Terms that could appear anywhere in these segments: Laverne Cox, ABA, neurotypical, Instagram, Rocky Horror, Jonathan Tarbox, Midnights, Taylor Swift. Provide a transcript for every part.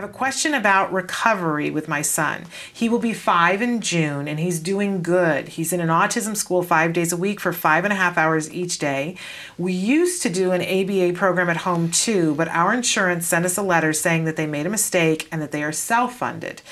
have a question about recovery with my son. He will be 5 in June and he's doing good. He's in an autism school 5 days a week for 5.5 hours each day. We used to do an ABA program at home too, but our insurance sent us a letter saying that they made a mistake and that they are self-funded.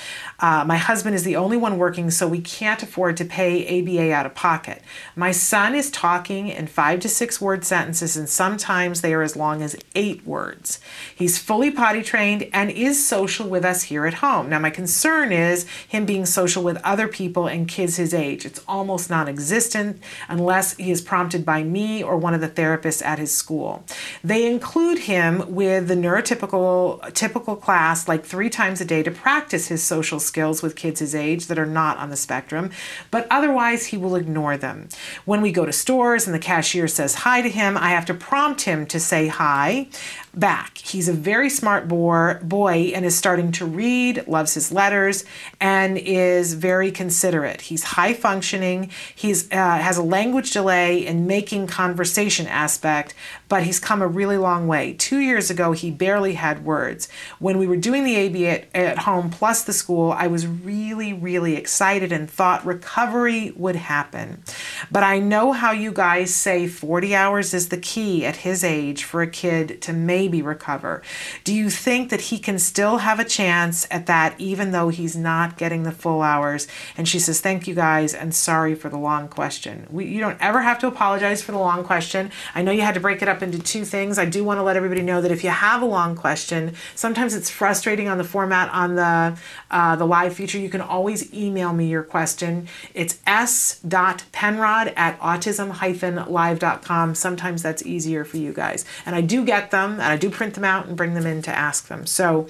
My husband is the only one working, so we can't afford to pay ABA out of pocket. My son is talking in 5 to 6 word sentences, and sometimes they are as long as 8 words. He's fully potty trained and is social with us here at home. Now, my concern is him being social with other people and kids his age. It's almost non-existent unless he is prompted by me or one of the therapists at his school. They include him with the neurotypical class like 3 times a day to practice his social skills with kids his age that are not on the spectrum, but otherwise he will ignore them. When we go to stores and the cashier says hi to him, I have to prompt him to say hi back. He's a very smart boy and is starting to read, loves his letters, and is very considerate. He's high functioning. He's has a language delay in making conversation aspect, but he's come a really long way. 2 years ago, he barely had words. When we were doing the ABA at home plus the school, I was really excited and thought recovery would happen. But I know how you guys say 40 hours is the key at his age for a kid to maybe recover. Do you think that he can still have a chance at that even though he's not getting the full hours? And she says, thank you guys and sorry for the long question. You don't ever have to apologize for the long question. I know you had to break it up into 2 things. I do want to let everybody know that if you have a long question, sometimes it's frustrating on the format on the live feature. You can always email me your question. It's s.penrod@autism-live.com. Sometimes that's easier for you guys. And I do get them, and I do print them out and bring them in to ask them. So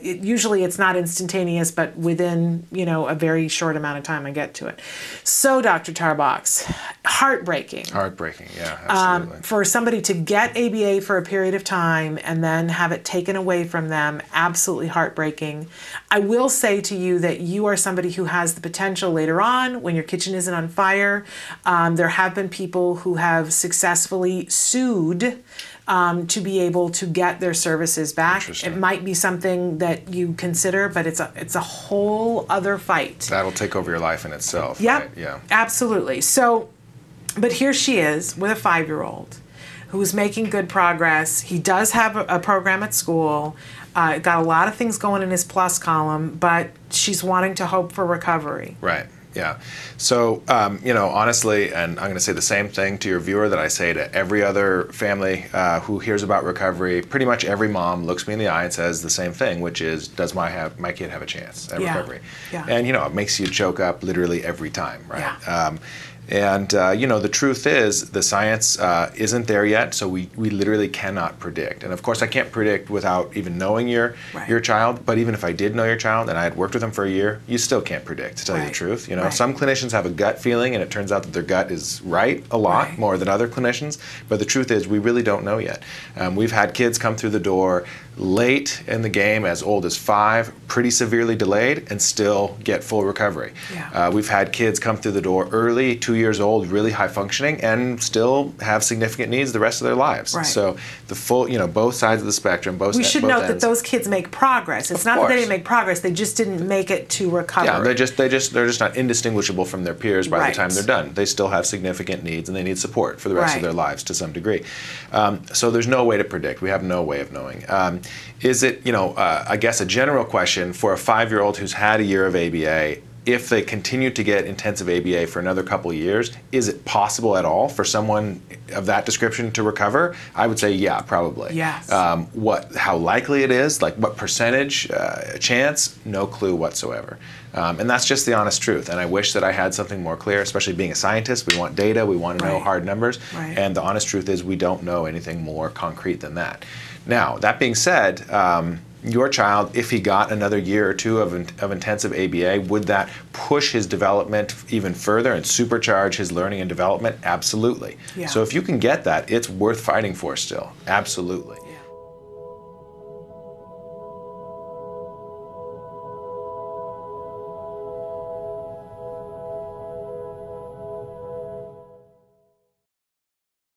usually it's not instantaneous, but within, you know, a very short amount of time I get to it. So Dr. Tarbox, heartbreaking. Heartbreaking, yeah, absolutely. For somebody to get ABA for a period of time and then have it taken away from them, absolutely heartbreaking. I will say to you that you are somebody who has the potential later on when your kitchen isn't on fire. There have been people who have successfully sued to be able to get their services back. It might be something that you consider, but it's a whole other fight. That'll take over your life in itself. Yep. Right? Yeah, absolutely. So, but here she is with a 5-year-old who is making good progress. He does have a program at school. Got a lot of things going in his plus column, but she's wanting to hope for recovery. Right. Yeah. So, you know, honestly, and I'm going to say the same thing to your viewer that I say to every other family who hears about recovery. Pretty much every mom looks me in the eye and says the same thing, which is, does my kid have a chance at recovery? Yeah. And, you know, it makes you choke up literally every time, right? Yeah. You know, the truth is the science isn't there yet, so we literally cannot predict. And of course, I can't predict without even knowing your child, but even if I did know your child and I had worked with them for a year, you still can't predict, to tell you the truth. You know, some clinicians have a gut feeling, and it turns out that their gut is right a lot more than other clinicians, but the truth is we really don't know yet. We've had kids come through the door late in the game, as old as 5, pretty severely delayed, and still get full recovery. Yeah. We've had kids come through the door early, 2 years old, really high functioning, and still have significant needs the rest of their lives. Right. So the full, you know, both sides of the spectrum, both ends. We should note that those kids make progress. It's not that they didn't make progress; they just didn't make it to recovery. Yeah, they're just not indistinguishable from their peers by the time they're done. They still have significant needs, and they need support for the rest of their lives to some degree. So there's no way to predict. We have no way of knowing. Is it, you know, I guess a general question for a 5-year-old who's had a year of ABA, if they continue to get intensive ABA for another couple of years, is it possible at all for someone of that description to recover? I would say, yeah, probably. Yes. How likely it is, like what percentage chance, no clue whatsoever. And that's just the honest truth. And I wish that I had something more clear, especially being a scientist. We want data, we want to know hard numbers. Right. And the honest truth is we don't know anything more concrete than that. Now, that being said, your child, if he got another year or two of intensive ABA, would that push his development even further and supercharge his learning and development? Absolutely. Yeah. So if you can get that, it's worth fighting for still. Absolutely.